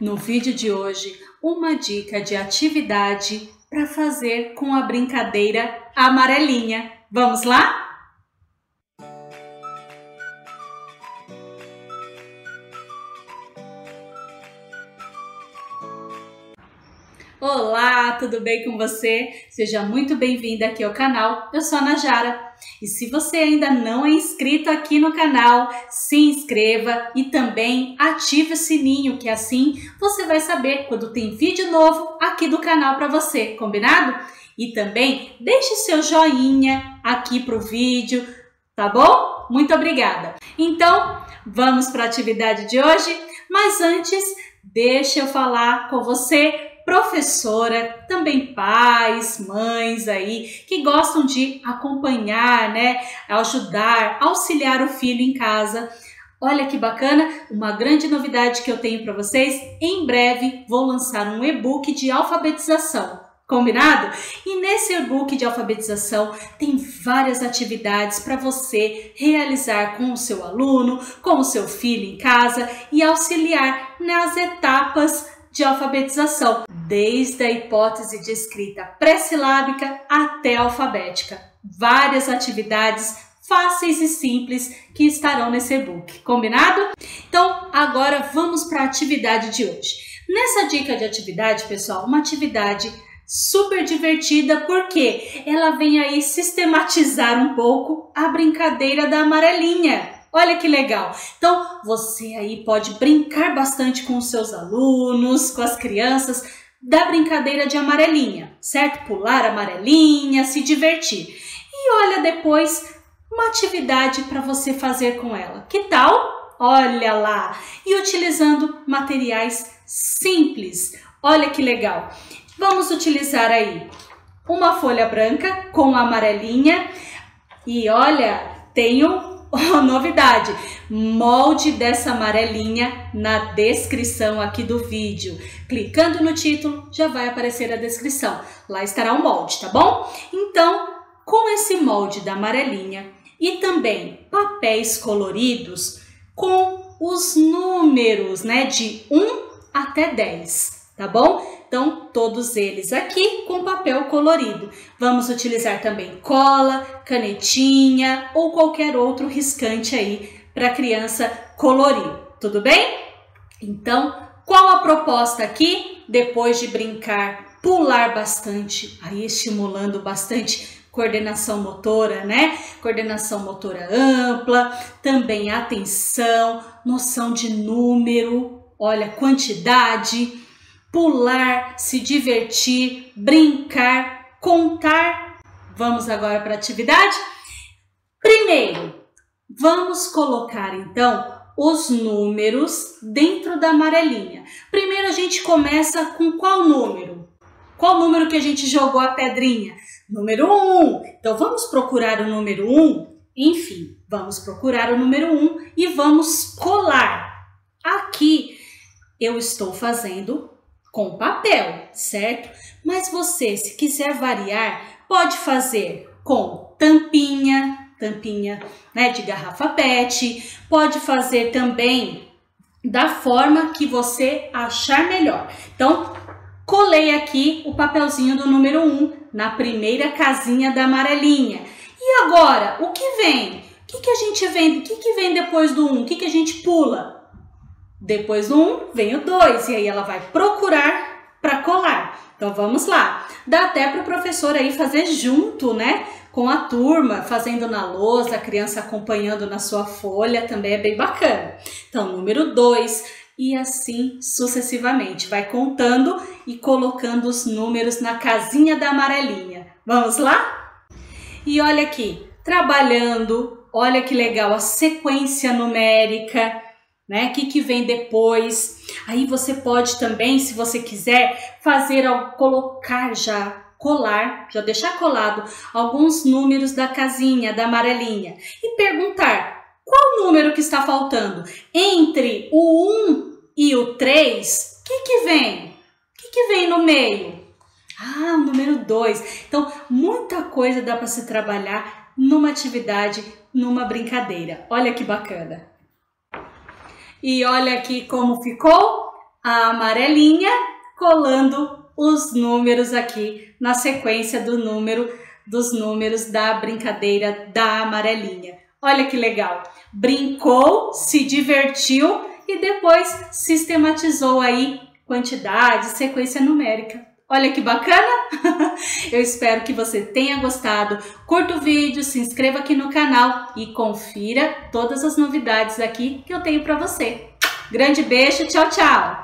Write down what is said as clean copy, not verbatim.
No vídeo de hoje, uma dica de atividade para fazer com a brincadeira amarelinha. Vamos lá? Olá, tudo bem com você? Seja muito bem-vinda aqui ao canal, eu sou a Najara. E se você ainda não é inscrito aqui no canal, se inscreva e também ative o sininho, que assim você vai saber quando tem vídeo novo aqui do canal para você, combinado? E também deixe seu joinha aqui pro vídeo, tá bom? Muito obrigada! Então, vamos para a atividade de hoje, mas antes, deixa eu falar com você, professora, também pais, mães aí que gostam de acompanhar, né, ajudar, auxiliar o filho em casa. Olha que bacana, uma grande novidade que eu tenho para vocês. Em breve vou lançar um e-book de alfabetização. Combinado? E nesse e-book de alfabetização tem várias atividades para você realizar com o seu aluno, com o seu filho em casa e auxiliar nas etapas de alfabetização, desde a hipótese de escrita pré-silábica até alfabética. Várias atividades fáceis e simples que estarão nesse e-book, combinado? Então, agora vamos para a atividade de hoje. Nessa dica de atividade, pessoal, uma atividade super divertida porque ela vem aí sistematizar um pouco a brincadeira da amarelinha. Olha que legal! Então, você aí pode brincar bastante com os seus alunos, com as crianças, da brincadeira de amarelinha, certo? Pular amarelinha, se divertir. E olha depois uma atividade para você fazer com ela. Que tal? Olha lá! E utilizando materiais simples. Olha que legal! Vamos utilizar aí uma folha branca com amarelinha. E olha, tenho novidade, molde dessa amarelinha na descrição aqui do vídeo. Clicando no título, já vai aparecer a descrição. Lá estará o molde, tá bom? Então, com esse molde da amarelinha e também papéis coloridos com os números, né, de 1 até 10, tá bom? Então, todos eles aqui com papel colorido. Vamos utilizar também cola, canetinha ou qualquer outro riscante aí para a criança colorir, tudo bem? Então, qual a proposta aqui? Depois de brincar, pular bastante, aí estimulando bastante coordenação motora, né? Coordenação motora ampla, também atenção, noção de número, olha, quantidade, pular, se divertir, brincar, contar. Vamos agora para a atividade? Primeiro, vamos colocar então os números dentro da amarelinha. Primeiro a gente começa com qual número? Qual número que a gente jogou a pedrinha? Número 1. Então vamos procurar o número 1? Enfim, vamos procurar o número 1 e vamos colar. Aqui eu estou fazendo com papel, certo? Mas você, se quiser variar, pode fazer com tampinha, né, de garrafa PET, pode fazer também da forma que você achar melhor. Então, colei aqui o papelzinho do número 1 na primeira casinha da amarelinha. E agora, o que vem? O que vem depois do 1? O que a gente pula? Depois do 1 vem o 2 e aí ela vai procurar para colar. Então vamos lá. Dá até para o professor aí fazer junto, né, com a turma, fazendo na lousa, a criança acompanhando na sua folha, também é bem bacana. Então número 2 e assim sucessivamente. Vai contando e colocando os números na casinha da amarelinha. Vamos lá? E olha aqui, trabalhando, olha que legal a sequência numérica, né? Que vem depois. Aí você pode também, se você quiser, fazer ao colocar já, colar, já deixar colado alguns números da casinha, da amarelinha e perguntar qual número que está faltando. Entre o 1 e o 3, que vem? Que vem no meio? Ah, o número 2. Então, muita coisa dá para se trabalhar numa atividade, numa brincadeira. Olha que bacana. E olha aqui como ficou. a amarelinha, colando os números aqui na sequência do número, dos números da brincadeira da amarelinha. Olha que legal! Brincou, se divertiu e depois sistematizou aí quantidade, sequência numérica. Olha que bacana! Eu espero que você tenha gostado. Curta o vídeo, se inscreva aqui no canal e confira todas as novidades aqui que eu tenho para você. Grande beijo, tchau, tchau!